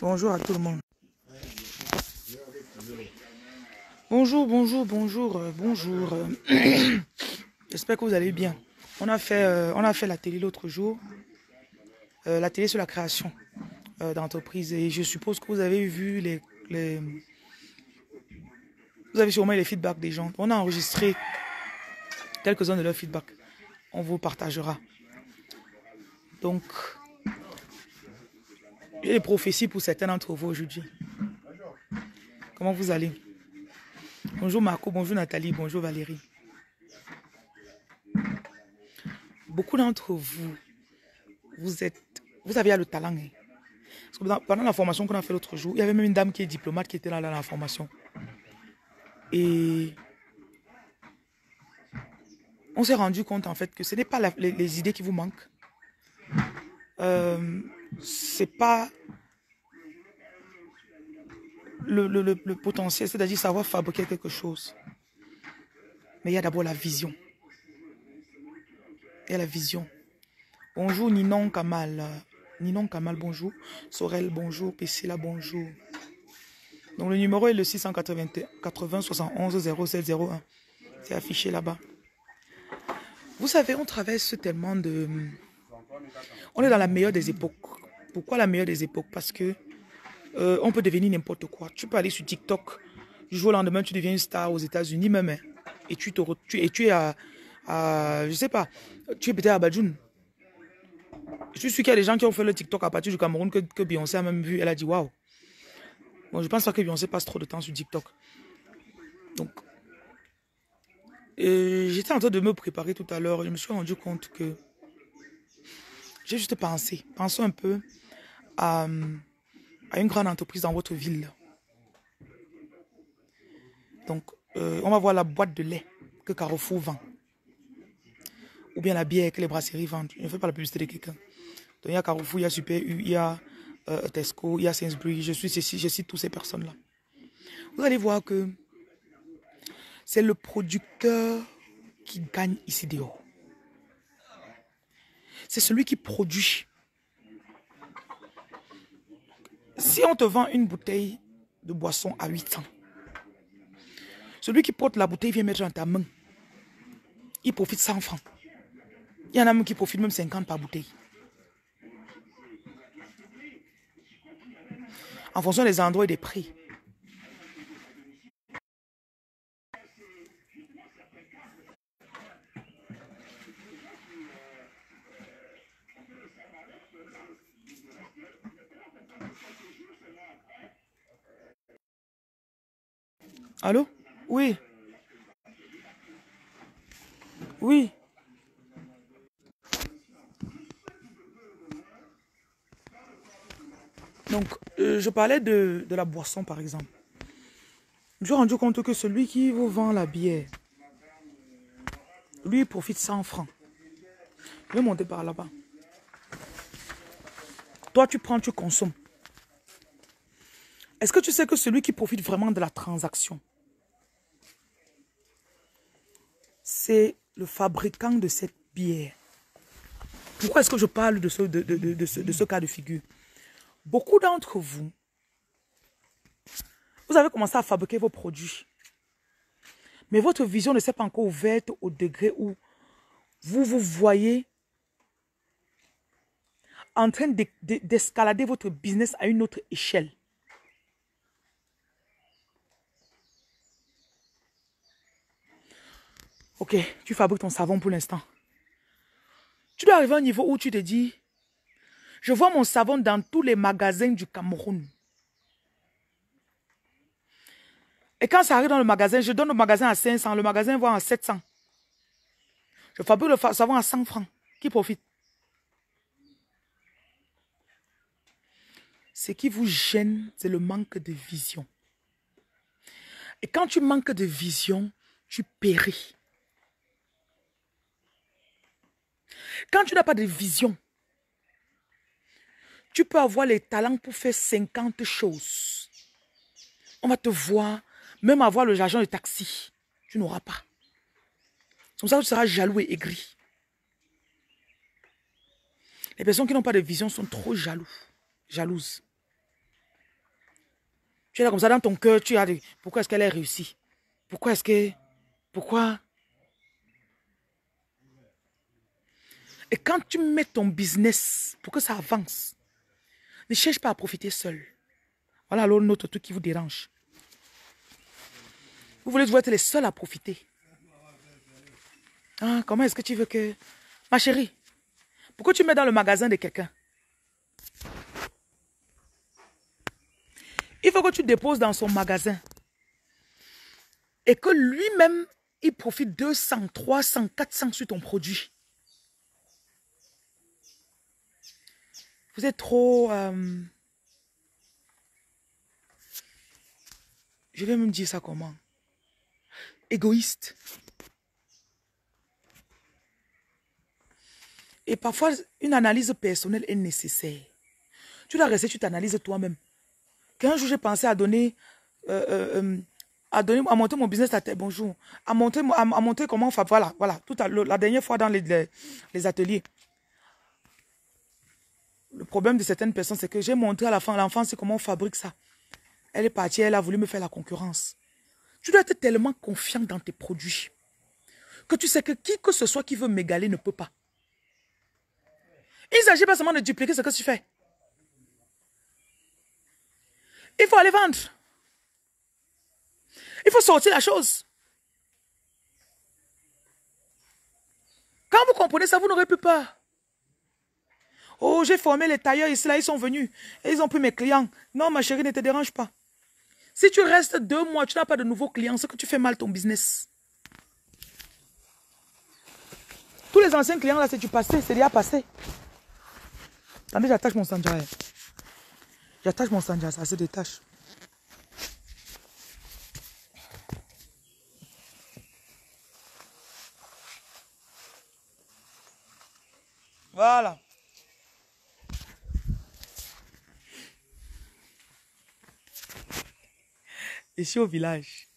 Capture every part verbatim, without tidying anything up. Bonjour à tout le monde. Bonjour, bonjour, bonjour, bonjour. J'espère que vous allez bien. On a fait, euh, on a fait la télé l'autre jour, euh, la télé sur la création euh, d'entreprises. Et je suppose que vous avez vu les, les... Vous avez sûrement les feedbacks des gens. On a enregistré quelques-uns de leurs feedbacks. On vous partagera. Donc... j'ai des prophéties pour certains d'entre vous aujourd'hui. Comment vous allez? Bonjour Marco, bonjour Nathalie, bonjour Valérie. Beaucoup d'entre vous, vous êtes, vous avez le talent. Hein. Parce que dans, pendant la formation qu'on a fait l'autre jour, il y avait même une dame qui est diplomate qui était là dans la formation. Et on s'est rendu compte en fait que ce n'est pas la, les, les idées qui vous manquent. Euh, c'est pas le, le, le, le potentiel, c'est-à-dire savoir fabriquer quelque chose. Mais il y a d'abord la vision. Il y a la vision. Bonjour Ninon Kamal. Ninon Kamal, bonjour. Sorel, bonjour. P C là, bonjour. Donc le numéro est le six cent quatre-vingts soixante et onze zéro sept zéro un. C'est affiché là-bas. Vous savez, on traverse tellement de... On est dans la meilleure des époques. Pourquoi la meilleure des époques? Parce que euh, on peut devenir n'importe quoi. Tu peux aller sur TikTok, du jour au lendemain, tu deviens une star aux États-Unis même. Et tu, te tu, et tu es à, à... Je sais pas. Tu es peut-être à Badjoun. Je suis qu'il y a des gens qui ont fait le TikTok à partir du Cameroun que, que Beyoncé a même vu. Elle a dit waouh. Bon, je pense pas que Beyoncé passe trop de temps sur TikTok. Donc, euh, j'étais en train de me préparer tout à l'heure. Je me suis rendu compte que j'ai juste pensé, pensons un peu à, à une grande entreprise dans votre ville. Donc, euh, on va voir la boîte de lait que Carrefour vend. Ou bien la bière que les brasseries vendent. Je ne fais pas la publicité de quelqu'un. Donc, il y a Carrefour, il y a Super U, il y a euh, Tesco, il y a Sainsbury. Je, suis, je cite toutes ces personnes-là. Vous allez voir que c'est le producteur qui gagne ici dehors. C'est celui qui produit. Si on te vend une bouteille de boisson à huit cents, celui qui porte la bouteille vient mettre dans ta main. Il profite cent francs. Il y en a même qui profitent même cinquante par bouteille. En fonction des endroits et des prix. Allô? Oui. Oui. Donc, euh, je parlais de, de la boisson, par exemple. Je me suis rendu compte que celui qui vous vend la bière, lui, il profite cent francs. Je vais monter par là-bas. Toi, tu prends, tu consommes. Est-ce que tu sais que celui qui profite vraiment de la transaction, c'est le fabricant de cette bière. Pourquoi est-ce que je parle de ce, de, de, de, de ce, de ce cas de figure? Beaucoup d'entre vous, vous avez commencé à fabriquer vos produits. Mais votre vision ne s'est pas encore ouverte au degré où vous vous voyez en train d'escalader votre business à une autre échelle. Ok, tu fabriques ton savon pour l'instant. Tu dois arriver à un niveau où tu te dis, je vois mon savon dans tous les magasins du Cameroun. Et quand ça arrive dans le magasin, je donne le magasin à cinq cents, le magasin va à sept cents. Je fabrique le savon à cent francs. Qui profite? Ce qui vous gêne, c'est le manque de vision. Et quand tu manques de vision, tu péris. Quand tu n'as pas de vision, tu peux avoir les talents pour faire cinquante choses. On va te voir, même avoir le l'argent de taxi, tu n'auras pas. C'est comme ça que tu seras jaloux et aigri. Les personnes qui n'ont pas de vision sont trop jaloux, jalouses. Tu es là comme ça dans ton cœur, tu as des... Pourquoi est-ce qu'elle a réussi? Pourquoi est-ce que... Pourquoi? Et quand tu mets ton business pour que ça avance, ne cherche pas à profiter seul. Voilà alors notre truc qui vous dérange. Vous voulez être les seuls à profiter. Ah, comment est-ce que tu veux que... Ma chérie, pourquoi tu mets dans le magasin de quelqu'un? Il faut que tu déposes dans son magasin. Et que lui-même, il profite deux cents, trois cents, quatre cents sur ton produit. Vous êtes trop... Euh... Je vais même dire ça comment? Égoïste. Et parfois, une analyse personnelle est nécessaire. Tu dois rester, tu t'analyses toi-même. Qu'un jour, j'ai pensé à donner... Euh, euh, à donner, à monter mon business à terre, bonjour. À monter, à, à monter comment... Enfin, voilà, voilà. Tout à, le, la dernière fois dans les, les, les ateliers. Le problème de certaines personnes, c'est que j'ai montré à l'enfant, c'est comment on fabrique ça. Elle est partie, elle a voulu me faire la concurrence. Tu dois être tellement confiant dans tes produits que tu sais que qui que ce soit qui veut m'égaler ne peut pas. Il ne s'agit pas seulement de dupliquer ce que tu fais. Il faut aller vendre. Il faut sortir la chose. Quand vous comprenez ça, vous n'aurez plus peur. Oh, j'ai formé les tailleurs ici, là, ils sont venus. Et ils ont pris mes clients. Non, ma chérie, ne te dérange pas. Si tu restes deux mois, tu n'as pas de nouveaux clients, c'est que tu fais mal ton business. Tous les anciens clients, là, c'est du passé, c'est déjà passé. Attendez, j'attache mon sanjay. J'attache mon sanjay, ça se détache. Voilà. Ici au village.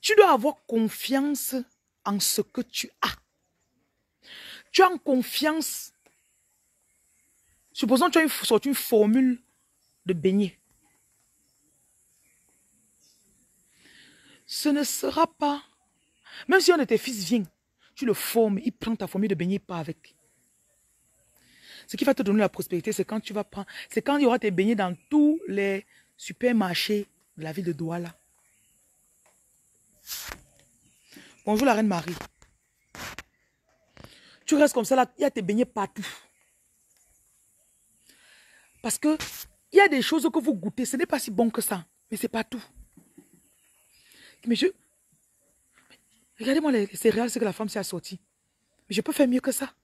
Tu dois avoir confiance en ce que tu as. Tu as en confiance. Supposons que tu as une, sorti une formule de beignet. Ce ne sera pas... Même si un de tes fils vient, tu le formes, il prend ta formule de beignet, pas avec. Ce qui va te donner la prospérité, c'est quand tu vas prendre, c'est quand il y aura tes beignets dans tous les supermarchés de la ville de Douala. Bonjour la Reine Marie. Tu restes comme ça là, il y a tes beignets partout. Parce que il y a des choses que vous goûtez, ce n'est pas si bon que ça, mais c'est pas tout. Mais je, regardez-moi les, les céréales, ce que la femme s'est assortie. Mais je peux faire mieux que ça.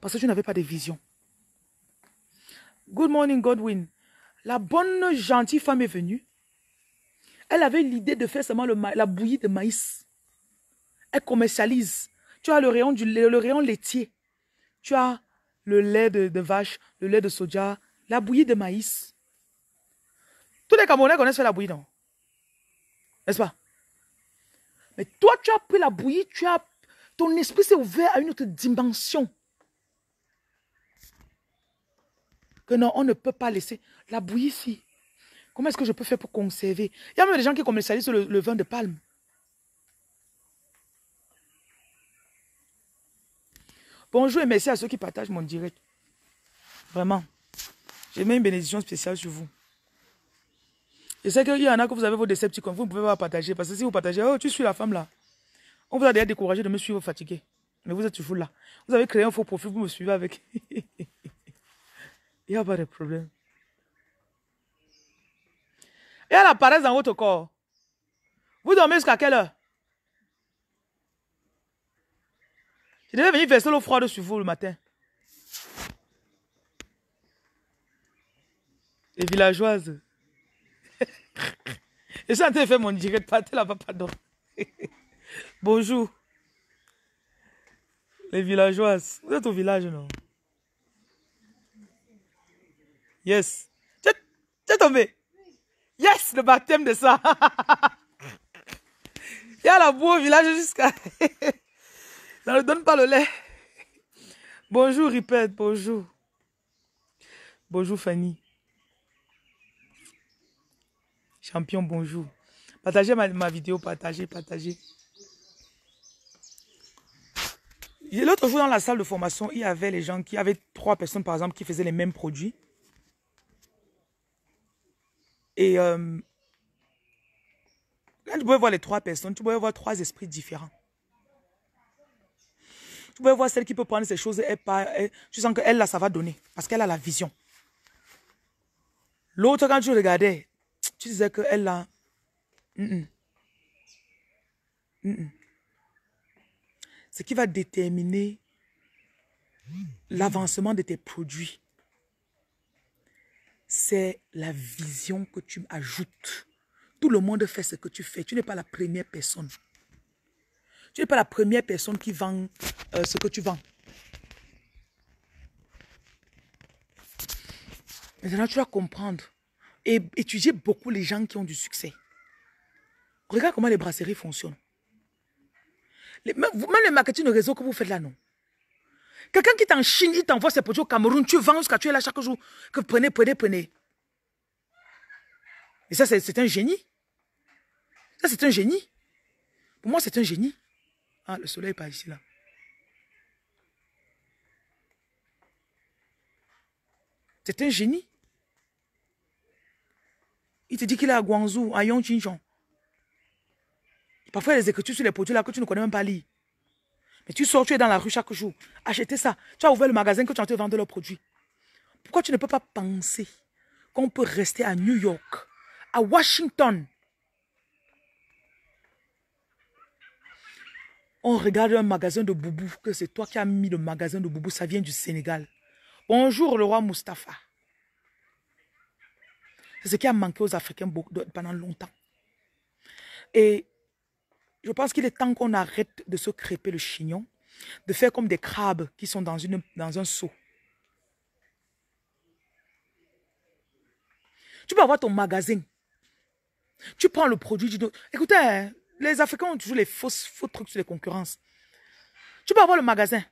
Parce que je n'avais pas de vision. Good morning, Godwin. La bonne, gentille femme est venue. Elle avait l'idée de faire seulement le la bouillie de maïs. Elle commercialise. Tu as le rayon, du, le, le rayon laitier. Tu as le lait de, de vache, le lait de soja, la bouillie de maïs. Tous les Camerounais connaissent la bouillie, non? N'est-ce pas? Mais toi, tu as pris la bouillie, tu as, ton esprit s'est ouvert à une autre dimension. Que non, on ne peut pas laisser la bouillie ici. Comment est-ce que je peux faire pour conserver? Il y a même des gens qui commercialisent le, le vin de palme. Bonjour et merci à ceux qui partagent mon direct. Vraiment. J'ai mis une bénédiction spéciale sur vous. Je sais qu'il y en a que vous avez vos décepticons. Vous ne pouvez pas partager. Parce que si vous partagez, oh, tu suis la femme là. On vous a déjà découragé de me suivre fatigué. Mais vous êtes toujours là. Vous avez créé un faux profil, vous me suivez avec... Il n'y a pas de problème. Il y a la paresse dans votre corps. Vous dormez jusqu'à quelle heure? Je devais venir verser l'eau froide sur vous le matin. Les villageoises. Je suis en train de faire mon direct, partez là-bas, pardon. Bonjour. Les villageoises. Vous êtes au village, non? Yes. T'es tombé. Yes, le baptême de ça. Il y a la boue au village jusqu'à... Ça ne donne pas le lait. Bonjour, répète, bonjour. Bonjour, Fanny. Champion, bonjour. Partagez ma, ma vidéo, partagez, partagez. L'autre jour, dans la salle de formation, il y avait les gens qui... Il y avait trois personnes, par exemple, qui faisaient les mêmes produits. Et euh, quand tu pouvais voir les trois personnes, tu pouvais voir trois esprits différents. Tu pouvais voir celle qui peut prendre ces choses, elle, elle, tu sens qu'elle, là, ça va donner, parce qu'elle a la vision. L'autre, quand tu regardais, tu disais qu'elle, là, mm-mm. Mm-mm. Ce qui va déterminer l'avancement de tes produits, c'est la vision que tu ajoutes. Tout le monde fait ce que tu fais. Tu n'es pas la première personne. Tu n'es pas la première personne qui vend euh, ce que tu vends. Maintenant, tu dois comprendre et étudier beaucoup les gens qui ont du succès. Regarde comment les brasseries fonctionnent. Les, même, même le marketing de réseau que vous faites là, non. Quelqu'un qui est en Chine, il t'envoie ses produits au Cameroun, tu vends jusqu'à tu es là chaque jour. Que prenez, prenez, prenez. Et ça, c'est un génie. Ça, c'est un génie. Pour moi, c'est un génie. Ah, le soleil n'est pas ici, là. C'est un génie. Il te dit qu'il est à Guangzhou, à Yongjinjong. Parfois, il y a des écritures sur les produits là que tu ne connais même pas lire. Mais tu sors, tu es dans la rue chaque jour. Achetez ça. Tu as ouvert le magasin que tu as en train de vendre leurs produits. Pourquoi tu ne peux pas penser qu'on peut rester à New York, à Washington? On regarde un magasin de boubou, que c'est toi qui as mis le magasin de boubou, ça vient du Sénégal. Bonjour le roi Mustapha. C'est ce qui a manqué aux Africains pendant longtemps. Et je pense qu'il est temps qu'on arrête de se crêper le chignon, de faire comme des crabes qui sont dans, une, dans un seau. Tu peux avoir ton magasin. Tu prends le produit du... Écoutez, les Africains ont toujours les fausses, faux trucs sur les concurrences. Tu peux avoir le magasin.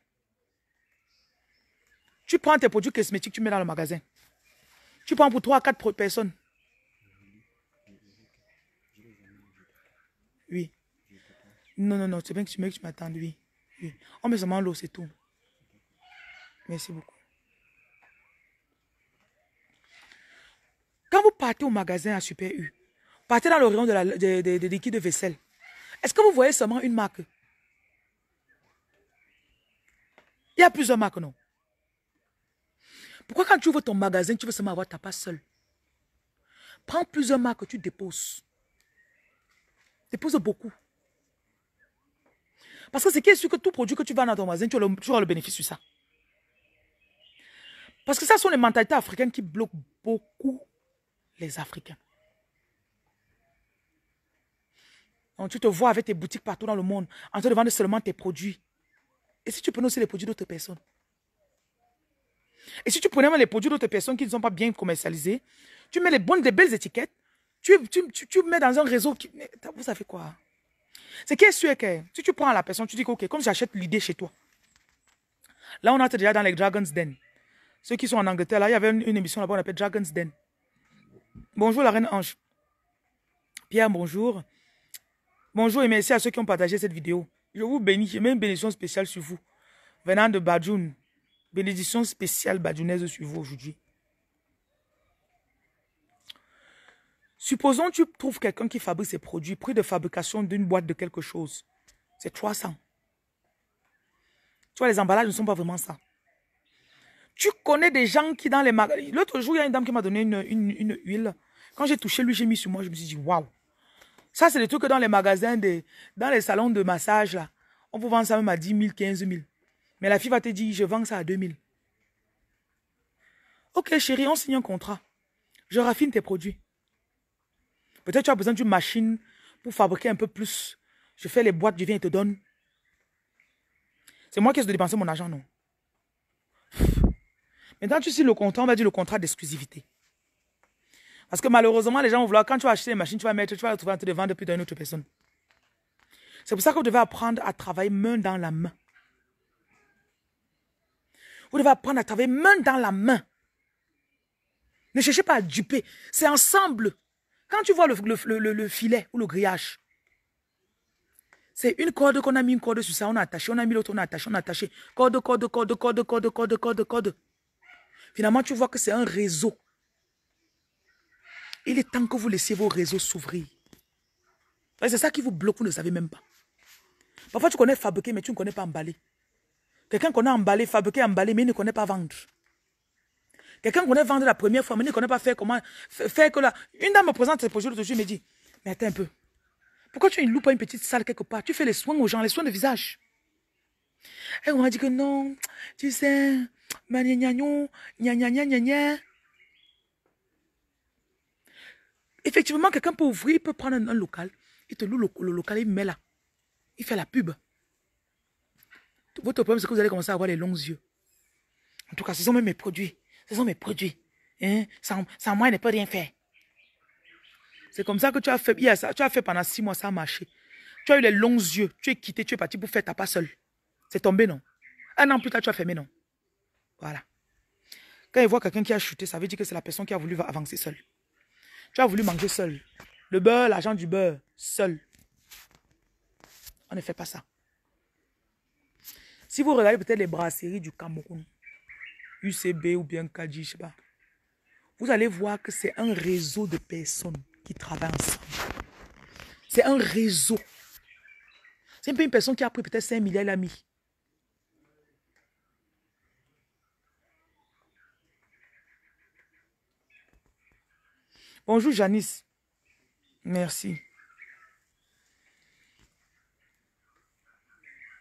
Tu prends tes produits cosmétiques, tu mets dans le magasin. Tu prends pour trois à quatre personnes. Oui. Non, non, non, c'est bien que tu, tu m'attendes, oui. oui. On met seulement l'eau, c'est tout. Merci beaucoup. Quand vous partez au magasin à Super U, partez dans le rayon de, la, de, de, de liquide de vaisselle. Est-ce que vous voyez seulement une marque? Il y a plusieurs marques, non? Pourquoi quand tu ouvres ton magasin, tu veux seulement avoir ta part seule? Prends plusieurs marques que tu déposes. Dépose beaucoup. Parce que c'est qui est sûr que tout produit que tu vends dans ton magasin, tu, tu auras le bénéfice sur ça. Parce que ça sont les mentalités africaines qui bloquent beaucoup les Africains. Donc tu te vois avec tes boutiques partout dans le monde, en train de vendre seulement tes produits. Et si tu prenais aussi les produits d'autres personnes? Et si tu prenais même les produits d'autres personnes qui ne sont pas bien commercialisés, tu mets les bonnes, les belles étiquettes, tu, tu, tu, tu mets dans un réseau qui... Vous savez quoi? C'est qui est sûr que si tu prends la personne, tu dis que, ok, comme j'achète l'idée chez toi. Là, on entre déjà dans les Dragon's Den. Ceux qui sont en Angleterre, là, il y avait une, une émission là-bas, on appelle Dragon's Den. Bonjour la Reine Ange. Pierre, bonjour. Bonjour et merci à ceux qui ont partagé cette vidéo. Je vous bénis, je mets une bénédiction spéciale sur vous. Venant de Badjoun. Bénédiction spéciale badjounaise sur vous aujourd'hui. Supposons que tu trouves quelqu'un qui fabrique ses produits, prix de fabrication d'une boîte de quelque chose, c'est trois cents. Tu vois, les emballages ne sont pas vraiment ça. Tu connais des gens qui dans les magasins... L'autre jour, il y a une dame qui m'a donné une, une, une huile. Quand j'ai touché lui, j'ai mis sur moi, je me suis dit, waouh. Ça, c'est le truc que dans les magasins, de, dans les salons de massage, là, on vous vend ça même à dix mille, quinze mille. Mais la fille va te dire, je vends ça à deux mille. Ok chérie, on signe un contrat. Je raffine tes produits. Peut-être tu as besoin d'une machine pour fabriquer un peu plus. Je fais les boîtes, je viens et te donne. C'est moi qui ai dépensé mon argent, non? Maintenant, tu signes le contrat, on va dire le contrat d'exclusivité. Parce que malheureusement, les gens vont vouloir, quand tu vas acheter une machine, tu vas mettre, tu vas la trouver en train de vendre plus d'une autre personne. C'est pour ça que vous devez apprendre à travailler main dans la main. Vous devez apprendre à travailler main dans la main. Ne cherchez pas à duper. C'est ensemble. Quand tu vois le, le, le, le filet ou le grillage, c'est une corde qu'on a mis une corde sur ça, on a attaché, on a mis l'autre, on a attaché, on a attaché. Corde, corde, corde, corde, corde, corde, corde, corde. Finalement, tu vois que c'est un réseau. Il est temps que vous laissiez vos réseaux s'ouvrir. C'est ça qui vous bloque, vous ne le savez même pas. Parfois, tu connais fabriquer, mais tu ne connais pas emballer. Quelqu'un connaît emballer, fabriquer, emballer, mais il ne connaît pas vendre. Quelqu'un connaît vendre la première fois, mais il ne connaît pas faire comment. Faire que là. La... Une dame me présente ses projets l'autre jour, elle me dit, mais attends un peu. Pourquoi tu ne loues pas une petite salle quelque part? Tu fais les soins aux gens, les soins de visage. Et on m'a dit que non, tu sais, ma gna gna gna gna gna. Effectivement, quelqu'un peut ouvrir, il peut prendre un, un local, il te loue le, le local, il met là. Il fait la pub. Votre problème, c'est que vous allez commencer à avoir les longs yeux. En tout cas, ce sont même mes produits. Ce sont mes produits. Hein? Sans, sans moi, il ne peut rien faire. C'est comme ça que tu as fait, hier, ça, tu as fait pendant six mois, ça a marché. Tu as eu les longs yeux, tu es quitté, tu es parti pour faire ta part seule. C'est tombé, non? Un an plus tard, tu as fermé, non? Voilà. Quand il voit quelqu'un qui a chuté, ça veut dire que c'est la personne qui a voulu avancer seule. Tu as voulu manger seul. Le beurre, l'argent du beurre, seul. On ne fait pas ça. Si vous regardez peut-être les brasseries du Cameroun, U C B ou bien Kadji, je sais pas, vous allez voir que c'est un réseau de personnes qui travaillent ensemble. C'est un réseau. C'est un peu une personne qui a pris peut-être cinq milliards, elle a mis. Bonjour Janice. Merci.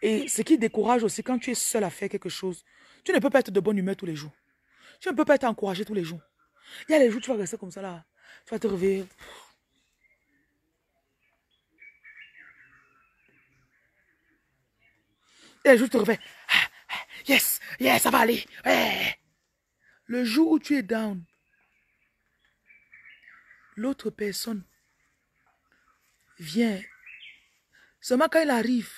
Et ce qui décourage aussi, quand tu es seul à faire quelque chose, tu ne peux pas être de bonne humeur tous les jours. Tu ne peux pas être encouragé tous les jours. Il y a des jours où tu vas rester comme ça là. Tu vas te réveiller. Il y a des jours où tu te réveilles. Yes, yes, ça va aller. Ouais. Le jour où tu es down, l'autre personne vient. Seulement quand il arrive.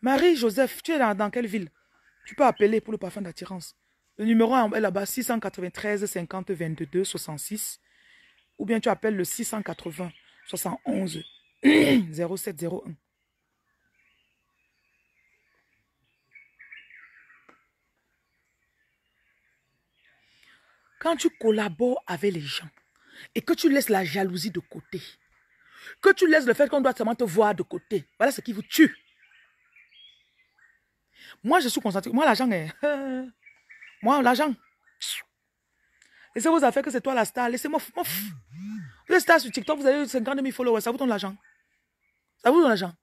Marie, Joseph, tu es dans, dans quelle ville? Tu peux appeler pour le parfum d'attirance. Le numéro est là-bas, six neuf trois, cinquante, vingt-deux, soixante-six. Ou bien tu appelles le six cent quatre-vingts, soixante et onze, zéro sept zéro un. Quand tu collabores avec les gens et que tu laisses la jalousie de côté, que tu laisses le fait qu'on doit seulement te voir de côté, voilà ce qui vous tue. Moi, je suis concentré. Moi, l'argent est... Moi, l'argent. Laissez vos affaires que c'est toi la star. Laissez-moi... Vous êtes star sur TikTok, vous avez cinquante mille followers. Ça vous donne l'argent. Ça vous donne l'argent.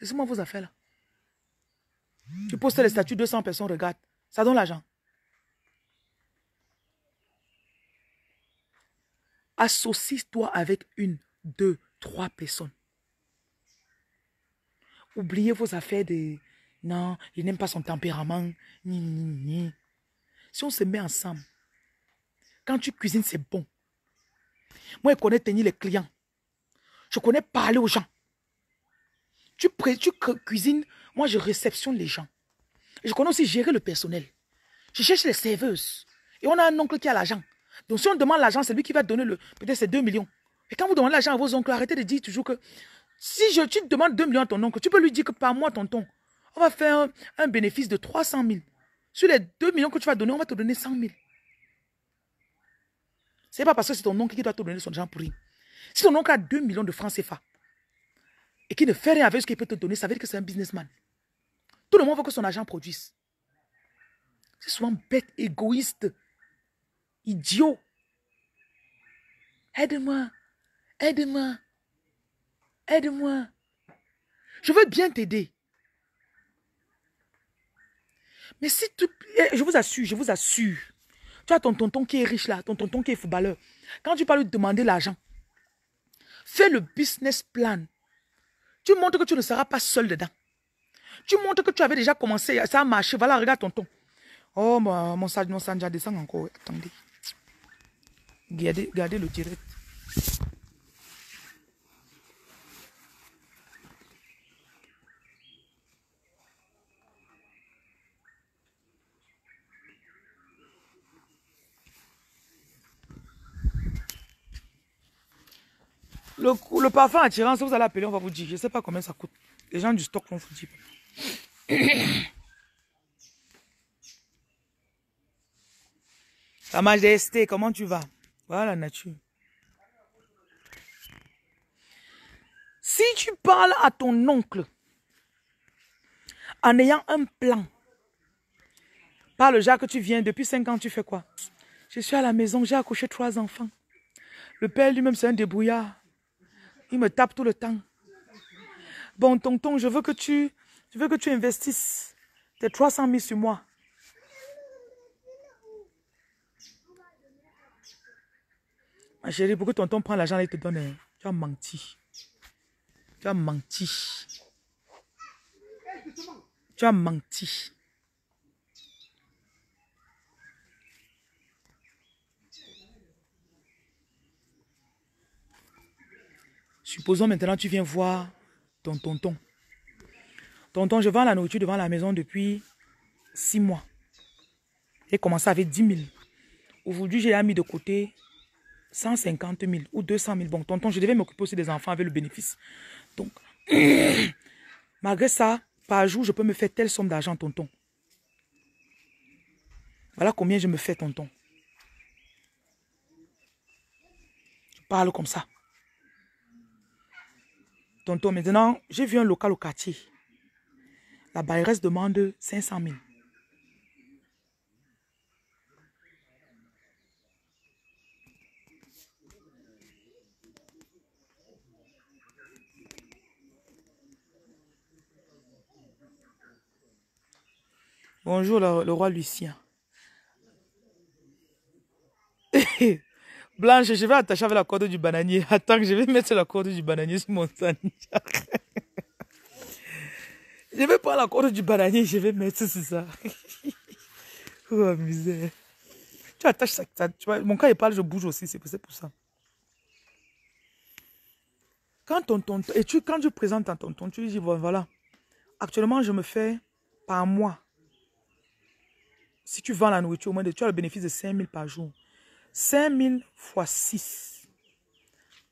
Laissez-moi vos affaires, là. Tu postes les statuts, deux cents personnes regardent. Ça donne l'argent. Associe-toi avec une, deux, trois personnes. Oubliez vos affaires de... Non, il n'aime pas son tempérament. Ni, ni, ni. Si on se met ensemble, quand tu cuisines, c'est bon. Moi, je connais tenir les clients. Je connais parler aux gens. Tu, tu cuisines, moi, je réceptionne les gens. Je connais aussi gérer le personnel. Je cherche les serveuses. Et on a un oncle qui a l'argent. Donc, si on demande l'argent, c'est lui qui va donner le... Peut-être c'est deux millions. Et quand vous demandez l'argent à vos oncles, arrêtez de dire toujours que... Si je, tu te demandes deux millions à ton oncle, tu peux lui dire que par mois, tonton, on va faire un, un bénéfice de trois cent mille. Sur les deux millions que tu vas donner, on va te donner cent mille. Ce n'est pas parce que c'est ton oncle qui doit te donner son argent pour rien. Si ton oncle a deux millions de francs C F A et qu'il ne fait rien avec ce qu'il peut te donner, ça veut dire que c'est un businessman. Tout le monde veut que son argent produise. C'est souvent bête, égoïste, idiot. Aide-moi, aide-moi. Aide-moi. Je veux bien t'aider. Mais si tu... Je vous assure, je vous assure. Tu as ton tonton qui est riche là, ton tonton qui est footballeur. Quand tu parles de demander l'argent, fais le business plan. Tu montres que tu ne seras pas seul dedans. Tu montres que tu avais déjà commencé, ça a marché. Voilà, regarde tonton. Oh, mon, mon Sanja descend encore. Attendez. Gardez, gardez le direct. Le, le parfum attirant, si vous allez appeler, on va vous dire. Je ne sais pas combien ça coûte. Les gens du stock l'ont foutu. Sa Majesté, comment tu vas? Voilà la nature. Si tu parles à ton oncle en ayant un plan, par le genre que tu viens, depuis cinq ans, tu fais quoi? Je suis à la maison, j'ai accouché trois enfants. Le père lui-même, c'est un débrouillard. Il me tape tout le temps. Bon, tonton, je veux que tu, je veux que tu investisses tes trois cent mille sur moi. Ma chérie, pour que tonton prenne l'argent, il te donne. Tu as menti. Tu as menti. Tu as menti. Supposons maintenant tu viens voir ton tonton. Tonton, je vends la nourriture devant la maison depuis six mois. J'ai commencé avec dix mille. Aujourd'hui, j'ai mis de côté cent cinquante mille ou deux cent mille. Bon, tonton, je devais m'occuper aussi des enfants avec le bénéfice. Donc, malgré ça, par jour, je peux me faire telle somme d'argent, tonton. Voilà combien je me fais, tonton. Je parle comme ça. Tonton, maintenant, j'ai vu un local au quartier. La bailleresse demande cinq cent mille. Bonjour, le, le roi Lucien. Blanche, je vais attacher avec la corde du bananier. Attends, je vais mettre la corde du bananier sur mon Sanja. Je vais prendre la corde du bananier, je vais mettre sur ça. Oh, misère. Tu attaches ça. ça tu vois, mon cas, il parle, je bouge aussi, c'est pour ça. Quand ton tonton, et tu, quand tu présentes à ton tonton, tu lui dis, voilà, actuellement, je me fais par mois. Si tu vends la nourriture, au moins, tu as le bénéfice de cinq mille par jour. cinq mille fois six,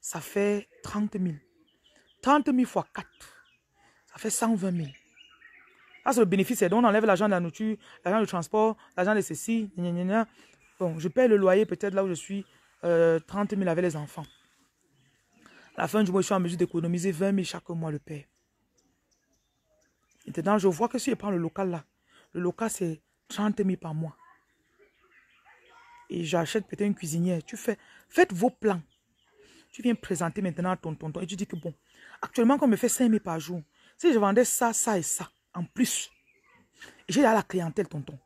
ça fait trente mille. trente mille fois quatre, ça fait cent vingt mille. Ça, c'est le bénéfice. Donc, on enlève l'argent de la nourriture, l'argent du transport, l'argent de ceci. Gna gna gna. Bon, je paye le loyer peut-être là où je suis, euh, trente mille avec les enfants. À la fin du mois, je suis en mesure d'économiser vingt mille chaque mois, le père. Maintenant, je vois que si je prends le local là, le local, c'est trente mille par mois. Et j'achète peut-être une cuisinière. Tu fais, faites vos plans. Tu viens présenter maintenant à ton tonton et tu dis que bon, actuellement, qu'on me fait cinq mille par jour, si je vendais ça, ça et ça, en plus, j'ai à la clientèle, tonton.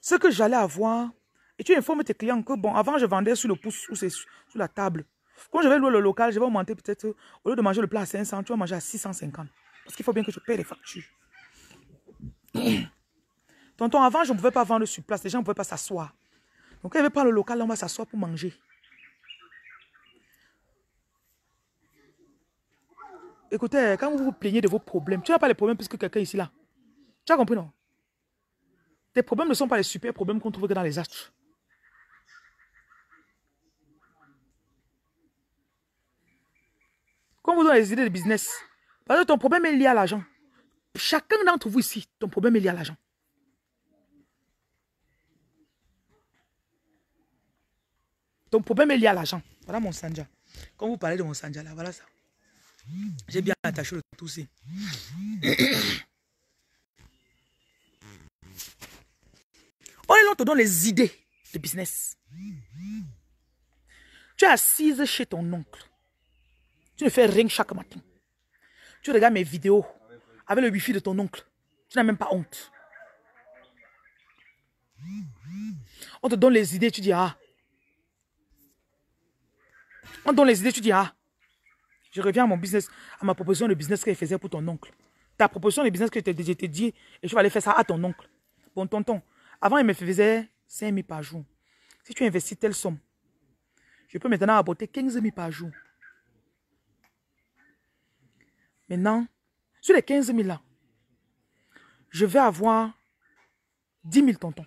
Ce que j'allais avoir, et tu informes tes clients que bon, avant, je vendais sur le pouce ou c'est sur la table. Quand je vais louer le local, je vais augmenter peut-être, au lieu de manger le plat à cinq cents, tu vas manger à six cent cinquante. Parce qu'il faut bien que je paye les factures. Tonton, avant, je ne pouvais pas vendre sur place. Les gens ne pouvaient pas s'asseoir. Donc, quand il n'y avait pas le local, là, on va s'asseoir pour manger. Écoutez, quand vous vous plaignez de vos problèmes, tu n'as pas les problèmes puisque quelqu'un ici, là. Tu as compris, non? Tes problèmes ne sont pas les super problèmes qu'on trouve que dans les astres. Quand vous donnez les idées de business, parce que ton problème est lié à l'argent. Chacun d'entre vous ici, ton problème est lié à l'argent. Ton problème est lié à l'argent. Voilà mon Sanja. Quand vous parlez de mon Sanja, là, voilà ça. J'ai bien attaché le tout aussi. On est là, on te donne les idées de business. Tu es assise chez ton oncle. Tu ne fais rien chaque matin. Tu regardes mes vidéos avec le wifi de ton oncle. Tu n'as même pas honte. On te donne les idées, tu dis ah. On te donne les idées, tu dis ah. Je reviens à mon business, à ma proposition de business qu'elle faisait pour ton oncle. Ta proposition de business que je t'ai dit, et je vais aller faire ça à ton oncle. Bon, tonton, avant, il me faisait cinq mille par jour. Si tu investis telle somme, je peux maintenant apporter quinze mille par jour. Maintenant, sur les quinze mille là, je vais avoir dix mille, tonton.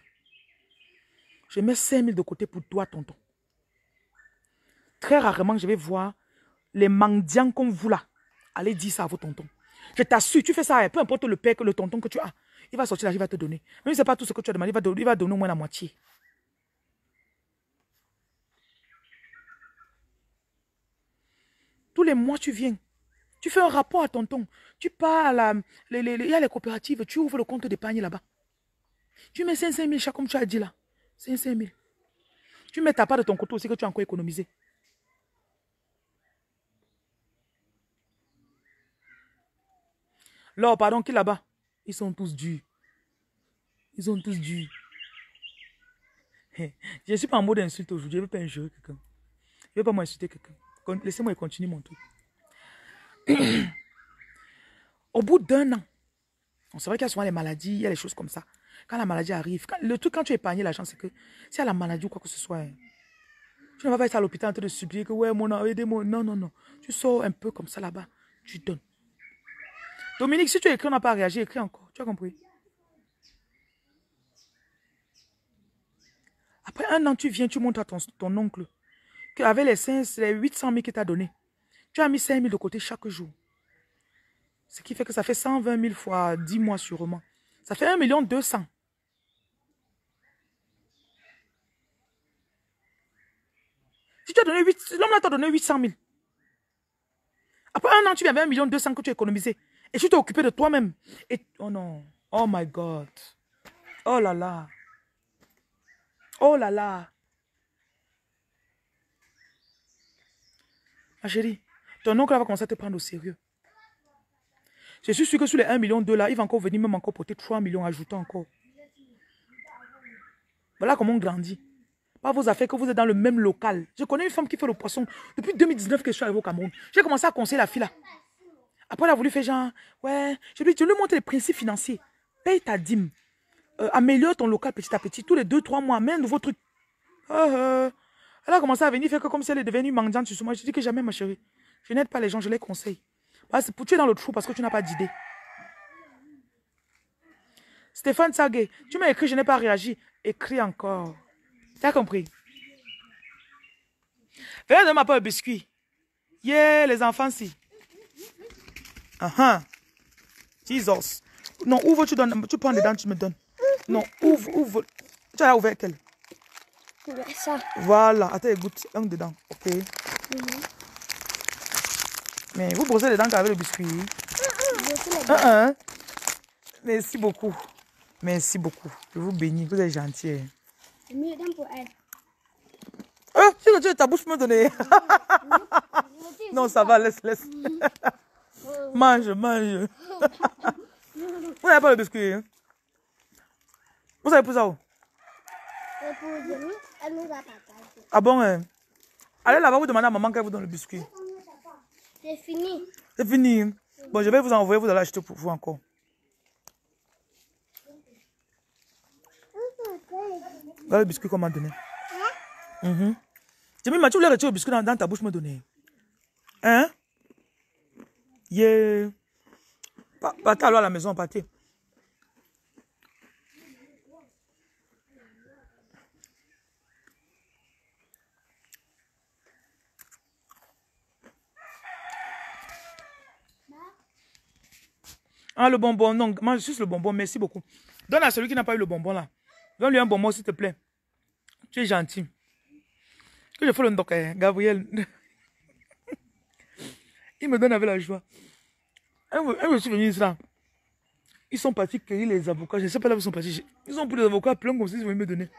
Je mets cinq mille de côté pour toi, tonton. Très rarement, je vais voir les mendiants comme vous là. Allez dire ça à vos tontons. Je t'assure, tu fais ça, peu importe le père, le tonton que tu as. Il va sortir là, il va te donner. Même si ce n'est pas tout ce que tu as demandé, il va, donner, il va donner au moins la moitié. Tous les mois, tu viens. Tu fais un rapport à tonton. Tu pars à la... Les, les, les, il y a les coopératives, tu ouvres le compte d'épargne là-bas. Tu mets cinq mille chaque, comme tu as dit là. cinq mille. Tu mets ta part de ton côté aussi que tu as encore économisé. Là, pardon, qui là-bas? Ils sont tous durs. Ils sont tous durs. Je ne suis pas en mode insulte aujourd'hui. Je ne veux pas injurer quelqu'un. Je ne veux pas m'insulter quelqu'un. Laissez-moi continuer mon truc. Au bout d'un an, on sait qu'il y a souvent les maladies, il y a des choses comme ça. Quand la maladie arrive, quand, le truc quand tu épargnes l'argent, c'est que s'il y a la maladie ou quoi que ce soit, tu ne vas pas être à l'hôpital en train de supplier que ouais, mon aidez-moi. Non, non, non. Tu sors un peu comme ça là-bas. Tu donnes. Dominique, si tu écris, on n'a pas réagi, écris encore. Tu as compris? Après un an, tu viens, tu montres à ton, ton oncle qu'avec les, les huit cent mille qu'il t'a donné, tu as mis cinq mille de côté chaque jour. Ce qui fait que ça fait cent vingt mille fois dix mois sûrement. Ça fait un million deux cents mille. Si tu as donné huit, l'homme là t'a donné huit cent mille. Après un an, tu viens avec un million deux cents mille que tu as économisé. Et tu t'es occupé de toi-même. Et oh non. Oh my God. Oh là là. Oh là là. Ma chérie, ton oncle va commencer à te prendre au sérieux. Je suis sûr que sur les un million là, il va encore venir même encore porter trois millions, ajoutant encore. Voilà comment on grandit. Pas vos affaires que vous êtes dans le même local. Je connais une femme qui fait le poisson. Depuis deux mille dix-neuf que je suis arrivée au Cameroun, j'ai commencé à conseiller la fille là. Après, elle a voulu faire genre, ouais, je lui, je lui montre les principes financiers. Paye ta dîme. Euh, améliore ton local petit à petit. Tous les deux trois mois, mets un nouveau truc. Euh, euh. Elle a commencé à venir faire que comme si elle est devenue mendiante sur moi. Je dis que jamais, ma chérie. Je n'aide pas les gens, je les conseille. Voilà, c'est pour tuer dans le trou parce que tu n'as pas d'idée. Stéphane Sagué, tu m'as écrit, je n'ai pas réagi. Écris encore. Tu as compris? Venez de ma part le biscuit. Yeah, les enfants, si. Ah uh ah. -huh. Jesus. Non, ouvre, tu donnes. Tu prends dedans, tu me donnes. Non, ouvre, ouvre. Tu as ouvert quelle? Ça. Voilà. Attends, écoute. Un dedans. Ok. Mm -hmm. Mais vous brossez les dents avec le biscuit. Ah uh ah. -uh. Merci beaucoup. Merci beaucoup. Je vous bénis. Vous êtes gentil. C'est mieux d'un pour elle. Oh, tu as ta bouche me donner. Non, ça va, laisse, laisse. Mange, mange. Vous n'avez pas le biscuit. Hein? Vous avez pour ça où? Pour demain, elle nous a partagé. Ah bon? Hein? Allez là-bas, vous demandez à maman qu'elle vous donne le biscuit. C'est fini. C'est fini. Bon, je vais vous envoyer, vous allez acheter pour vous encore. Voilà le biscuit qu'on m'a donné. Hein? Mm-hmm. J'ai mis, tu voulais retirer le biscuit dans, dans ta bouche, me donner. Hein? Yeah. Partez alors à la maison, partez. Ah, le bonbon, non, mange juste le bonbon, merci beaucoup. Donne à celui qui n'a pas eu le bonbon là. Donne-lui un bonbon, s'il te plaît. Tu es gentil. Que je fais le ndoc, Gabriel. Il me donne avec la joie. Un je suis venu là. Ils sont partis cueillir les avocats. Je ne sais pas là où ils sont partis. Ils ont pris des avocats plein comme ça, ils vont me donner.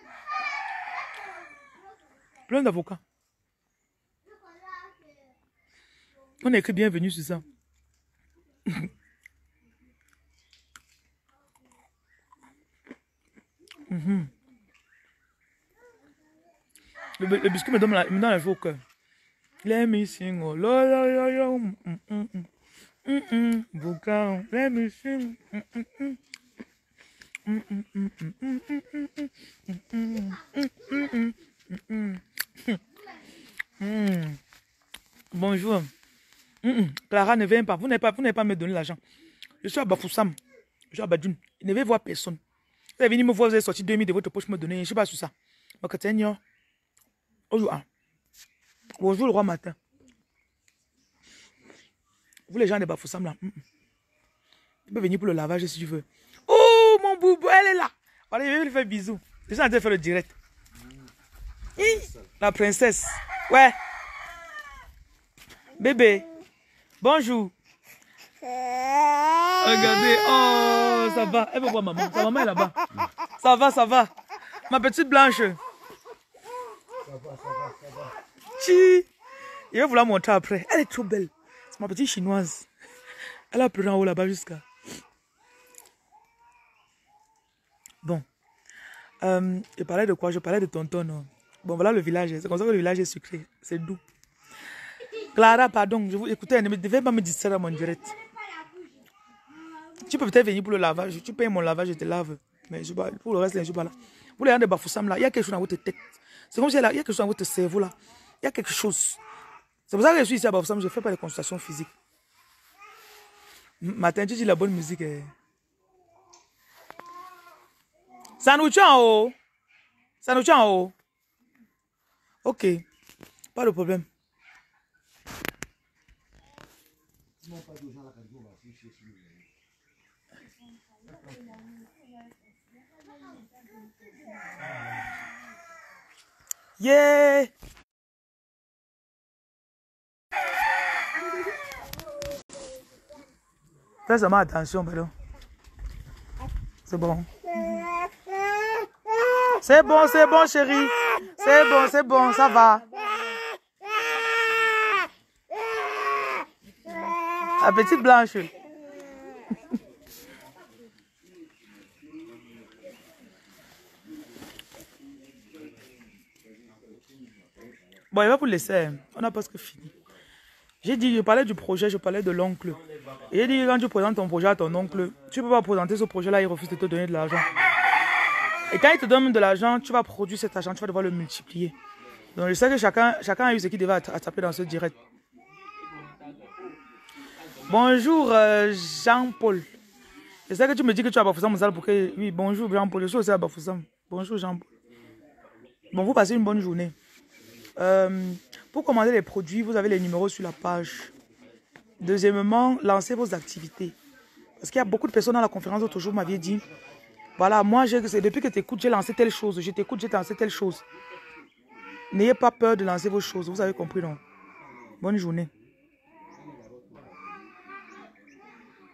Plein d'avocats. On a écrit bienvenue sur ça. Mmh. Le, le biscuit me donne la, me donne la joie au cœur. Let me sing, oh, lo, lo, lo, lo, mm, mm, mm, mm, mm, vocal, let me sing, mm, mm, mm. Bonjour. Clara ne vient pas. Vous n'allez pas, vous n'allez pas me donner l'argent. Je suis à Bafoussam. Je suis à Badjoun. Il ne veut voir personne. Vous avez venu me voir, vous avez sorti deux mille de votre poche me donner. Je ne suis pas sur ça. Bonjour le roi matin. Vous les gens de Bafoussam là. Tu peux venir pour le lavage si tu veux. Oh, mon boubou, elle est là. Allez, je vais lui faire bisous. Je suis en train de faire le direct. Mmh. La princesse. Ouais. Bébé. Bonjour. Regardez. Oh, ça va. Elle veut voir maman. Sa maman est là-bas. Ça va, ça va. Ma petite blanche. Ça va, ça va, ça va. Chi. Je vais vous la montrer après. Elle est trop belle. C'est ma petite chinoise. Elle a pleuré en haut là-bas jusqu'à... Bon, euh, je parlais de quoi? Je parlais de tonton. Non? Bon, voilà le village. C'est comme ça que le village est sucré. C'est doux. Clara, pardon, je vous écoutez, ne devez pas me distraire à mon direct. Tu peux peut-être venir pour le lavage. Tu payes mon lavage, je te lave. Mais je, pour le reste, je ne suis pas là. Vous les gens de Bafoussam, là, il y a quelque chose dans votre tête. C'est comme si là, il y a quelque chose dans votre cerveau, là. Il y a quelque chose. C'est pour ça que je suis ici à Bafoussam, je ne fais pas de consultation physique. Matin, tu dis la bonne musique. Eh. Ça nous tient en haut. Ça nous tient en haut. Ok. Pas de problème. Yeah. Fais seulement attention, pardon. C'est bon. C'est bon, c'est bon, chérie. C'est bon, c'est bon, ça va. La petite blanche. Bon, il va vous laisser. On a presque fini. J'ai dit, je parlais du projet, je parlais de l'oncle. Et j'ai dit, quand tu présentes ton projet à ton oncle, tu ne peux pas présenter ce projet-là, il refuse de te donner de l'argent. Et quand il te donne de l'argent, tu vas produire cet argent, tu vas devoir le multiplier. Donc je sais que chacun, chacun a eu ce qu'il devait attraper dans ce direct. Bonjour euh, Jean-Paul. Je sais que tu me dis que tu es à Bafoussam, pour que... Oui, bonjour Jean-Paul, je suis aussi à Bafoussam. Bonjour Jean-Paul. Bon, vous passez une bonne journée. Euh, pour commander les produits, vous avez les numéros sur la page. Deuxièmement, lancez vos activités. Parce qu'il y a beaucoup de personnes dans la conférence l'autre jour m'avaient dit... Voilà, moi, depuis que tu écoutes, j'ai lancé telle chose. Je t'écoute, j'ai lancé telle chose. N'ayez pas peur de lancer vos choses. Vous avez compris, non? Bonne journée.